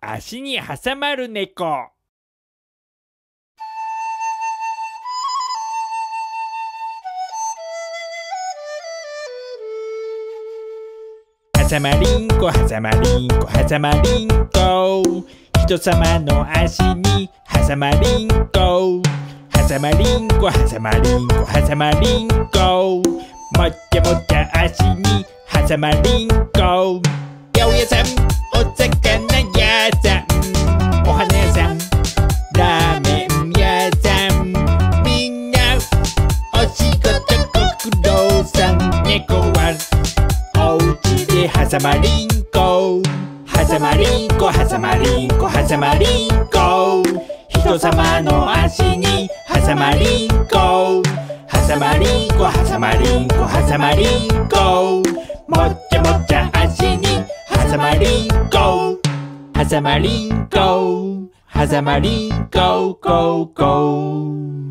足に挟まる猫。挟まりんこ挟まりんこ挟まりんこ、人様の足に挟まりんこ。挟まりんこ挟まりんこ挟まりんこ、もっちゃもっちゃ足に挟まりんこ。八百屋さん、お魚屋さん、お花屋さん、ラーメン屋さん、みんなお仕事ご苦労さん。猫はおうちで挟まりんこ。挟まりんこ挟まりんこ挟まりんこ、人様の足に挟まりんこ。挟まりんこ挟まりんこ挟まりんこ、もっちゃもっちゃ足に挟まりんこ。挟まりんこ挟まりんこここ。